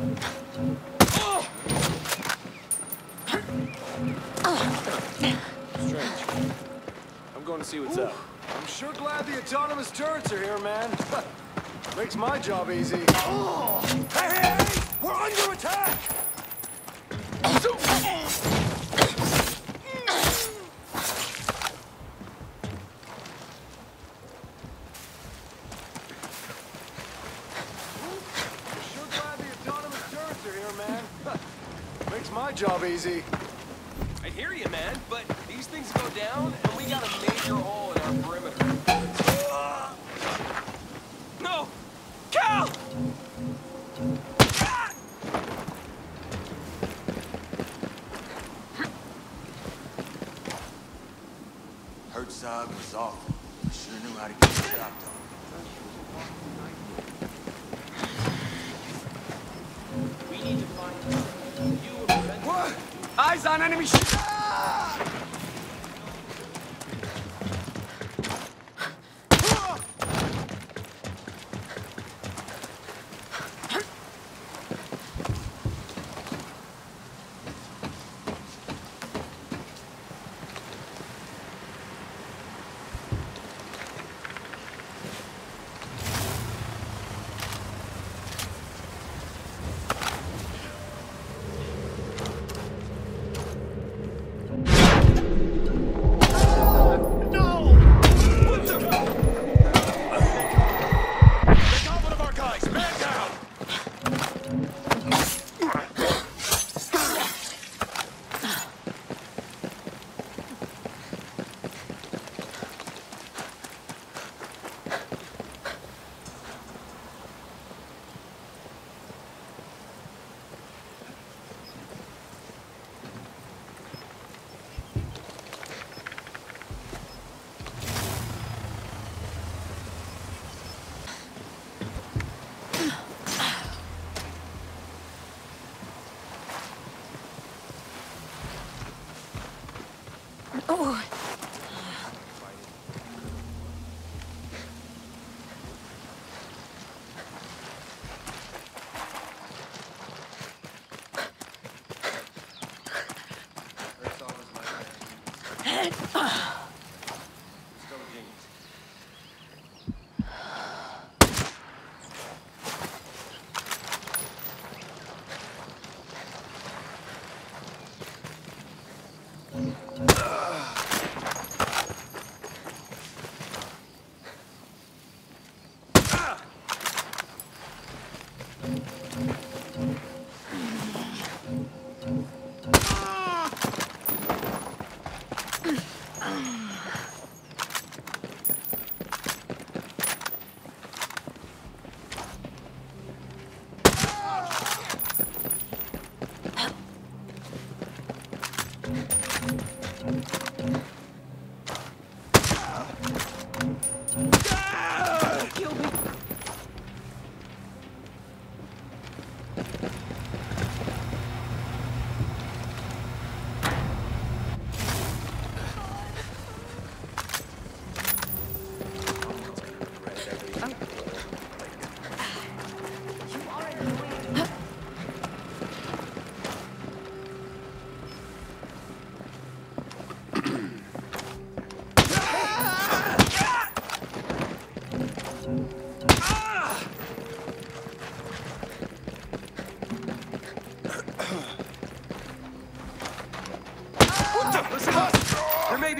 Strange. I'm going to see what's up. I'm sure glad the autonomous turrets are here, man. Makes my job easy. Oh. Hey, hey, hey! We're under attack! Job easy. I hear you, man, but these things go down and we got a major hole in our perimeter. No! Cal! Ah! Herzog was awful. I sure knew how to get stopped on. We need to find him. Eyes on enemy ship!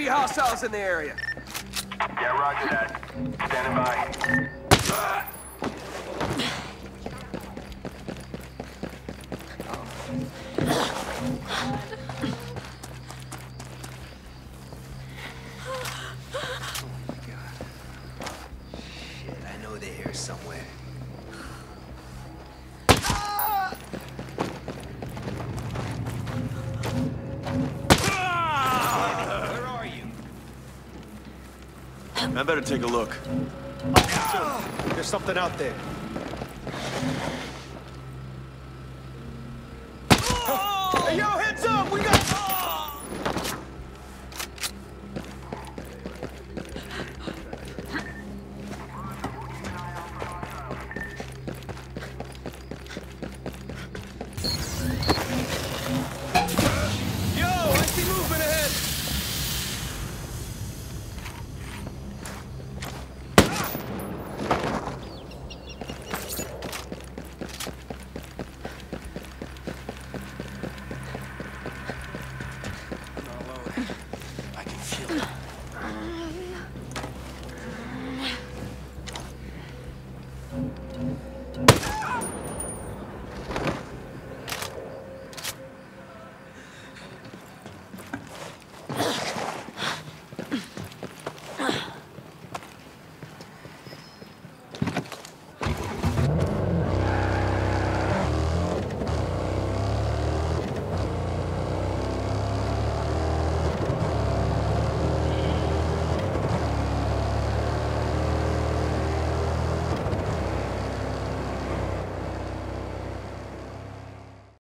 Hostiles in the area. Yeah, roger that. Standing by. I better take a look. There's something out there.